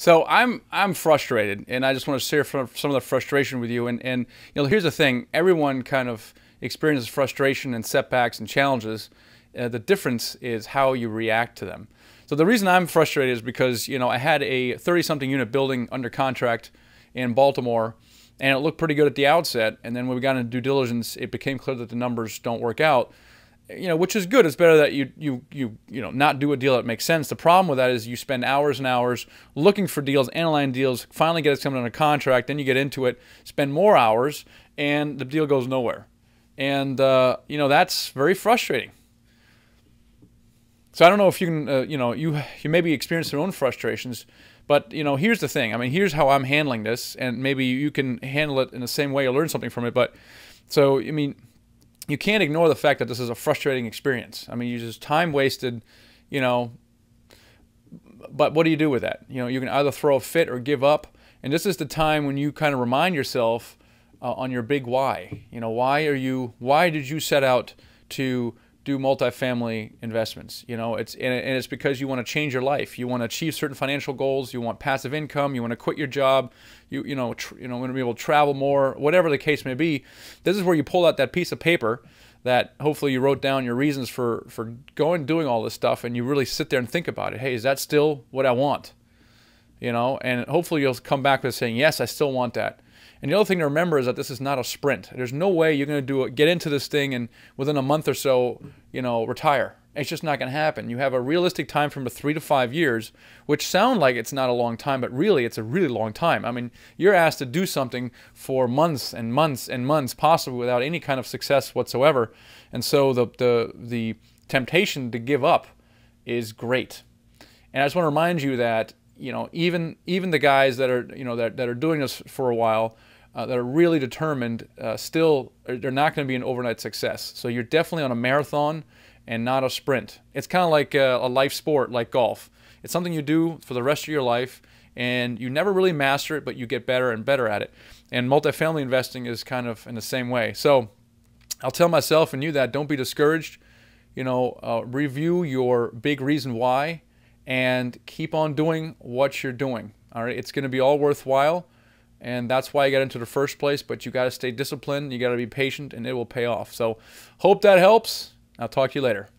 So I'm frustrated, and I just want to share some of the frustration with you. And you know, here's the thing: everyone kind of experiences frustration and setbacks and challenges. The difference is how you react to them. So the reason I'm frustrated is because, you know, I had a 30-something unit building under contract in Baltimore, and it looked pretty good at the outset. And then when we got into due diligence, it became clear that the numbers don't work out. You know, which is good. It's better that you not do a deal that makes sense. The problem with that is you spend hours and hours looking for deals, analyzing deals, finally get someone on a contract, then you get into it, spend more hours, and the deal goes nowhere. And you know, that's very frustrating. So I don't know if you can, you know, you maybe experience your own frustrations, but you know, here's the thing. I mean, here's how I'm handling this, and maybe you can handle it in the same way. You'll learn something from it. But so I mean, you can't ignore the fact that this is a frustrating experience. I mean, you just time wasted, you know, but what do you do with that? You know, you can either throw a fit or give up. And this is the time when you kind of remind yourself on your big why. You know, why did you set out to do multifamily investments? You know, it's because you want to change your life. You want to achieve certain financial goals. You want passive income. You want to quit your job. You want to be able to travel more. Whatever the case may be, this is where you pull out that piece of paper that hopefully you wrote down your reasons for doing all this stuff, and you really sit there and think about it. Hey, is that still what I want? You know, and hopefully you'll come back with saying, yes, I still want that. And the other thing to remember is that this is not a sprint. There's no way you're going to get into this thing and within a month or so, you know, retire. It's just not going to happen. You have a realistic time frame of 3 to 5 years, which sound like it's not a long time, but really it's a really long time. I mean, you're asked to do something for months and months and months, possibly without any kind of success whatsoever. And so the temptation to give up is great. And I just want to remind you that, you know, even the guys that are, you know, that are doing this for a while, that are really determined, still they're not going to be an overnight success. So you're definitely on a marathon and not a sprint. It's kind of like a life sport, like golf. It's something you do for the rest of your life, and you never really master it, but you get better and better at it. And multifamily investing is kind of in the same way. So I'll tell myself and you that don't be discouraged. You know, review your big reason why, and keep on doing what you're doing. All right, it's going to be all worthwhile, and that's why you got into the first place. But you got to stay disciplined, you got to be patient, and it will pay off. So, hope that helps. I'll talk to you later.